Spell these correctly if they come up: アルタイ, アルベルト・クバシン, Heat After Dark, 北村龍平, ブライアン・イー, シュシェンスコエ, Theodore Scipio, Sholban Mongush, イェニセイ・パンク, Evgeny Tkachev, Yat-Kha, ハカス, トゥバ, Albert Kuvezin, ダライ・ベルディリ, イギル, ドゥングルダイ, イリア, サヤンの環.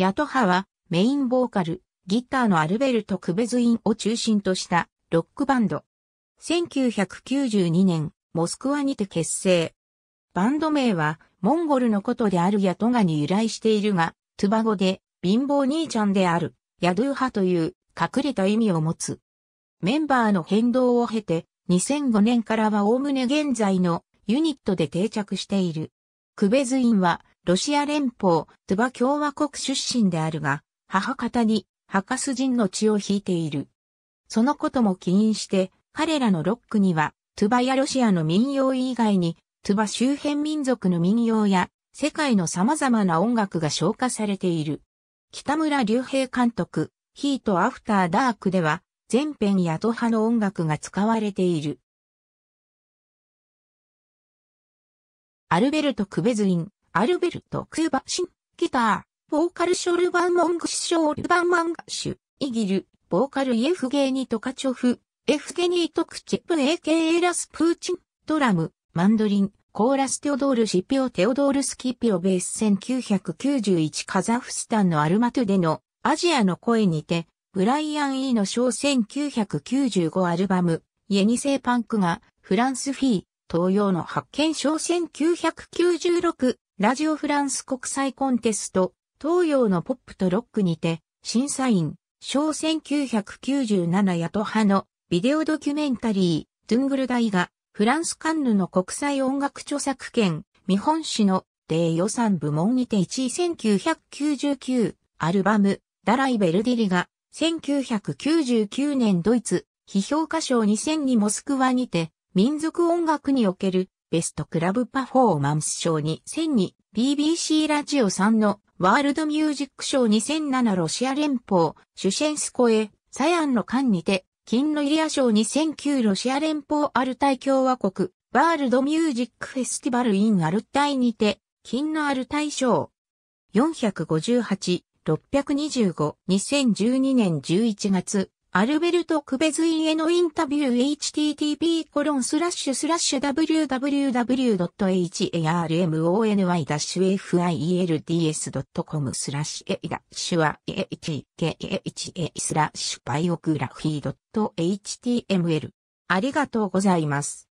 ヤトハはメインボーカル、ギターのアルベルト・クベズインを中心としたロックバンド。1992年、モスクワにて結成。バンド名はモンゴルのことであるヤトガに由来しているが、トゥバ語で貧乏兄ちゃんであるヤドゥーハという隠れた意味を持つ。メンバーの変動を経て2005年からは概ね現在のユニットで定着している。クベズインはロシア連邦トゥバ共和国出身であるが、母方にハカス人の血を引いている。そのことも起因して彼らのロックにはトゥバやロシアの民謡以外にトゥバ周辺民族の民謡や世界の様々な音楽が昇華されている。北村隆平監督、ヒート・アフター・ダークでは、全編ヤトハの音楽が使われている。アルベルト・クベズイン、アルベルト・クバシン、ギター、ボーカルショルバン・モングショルバン・マンガシュ、イギル、ボーカルイエフゲニー・トカチョフ、エフゲニー・トクチェプ AKA ラスプーチン、ドラム、マンドリン、コーラステオドール・シピオ・テオドール・スキピオベース1991カザフスタンのアルマトゥでのアジアの声にてブライアン・イーの賞1995アルバムイエニセイ・パンクがフランスフィー東洋の発見賞1996ラジオフランス国際コンテスト東洋のポップとロックにて審査員賞1997ヤトハのビデオドキュメンタリードゥングルダイがフランスカンヌの国際音楽著作権、見本誌の例予算部門にて1位1999アルバム、ダライ・ベルディリが1999年ドイツ、非評価賞2002モスクワにて民族音楽におけるベストクラブパフォーマンス賞2002 BBC ラジオ3のワールドミュージック賞2007ロシア連邦、シュシェンスコエ、サヤンの間にて金のイリア賞2009ロシア連邦アルタイ共和国ワールドミュージックフェスティバルインアルタイにて金のアルタイ賞458、625、2012年11月アルベルト・クベズインへのインタビュー http://www.harmony-fields.com/a-k/biography.html ありがとうございます。